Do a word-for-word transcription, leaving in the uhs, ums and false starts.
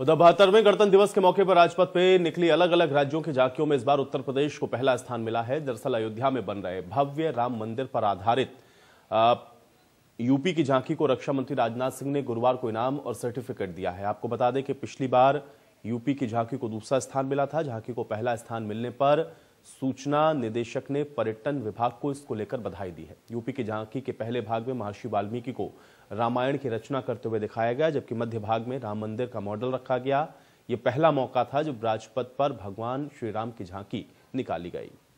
उधर बहत्तरवें गणतंत्र दिवस के मौके पर राजपथ पे निकली अलग अलग राज्यों की झांकियों में इस बार उत्तर प्रदेश को पहला स्थान मिला है। दरअसल अयोध्या में बन रहे भव्य राम मंदिर पर आधारित आ, यूपी की झांकी को रक्षा मंत्री राजनाथ सिंह ने गुरुवार को इनाम और सर्टिफिकेट दिया है। आपको बता दें कि पिछली बार यूपी की झांकी को दूसरा स्थान मिला था। झांकी को पहला स्थान मिलने पर सूचना निदेशक ने पर्यटन विभाग को इसको लेकर बधाई दी है। यूपी की झांकी के पहले भाग में महर्षि वाल्मीकि को रामायण की रचना करते हुए दिखाया गया, जबकि मध्य भाग में राम मंदिर का मॉडल रखा गया। ये पहला मौका था जब राजपथ पर भगवान श्री राम की झांकी निकाली गई।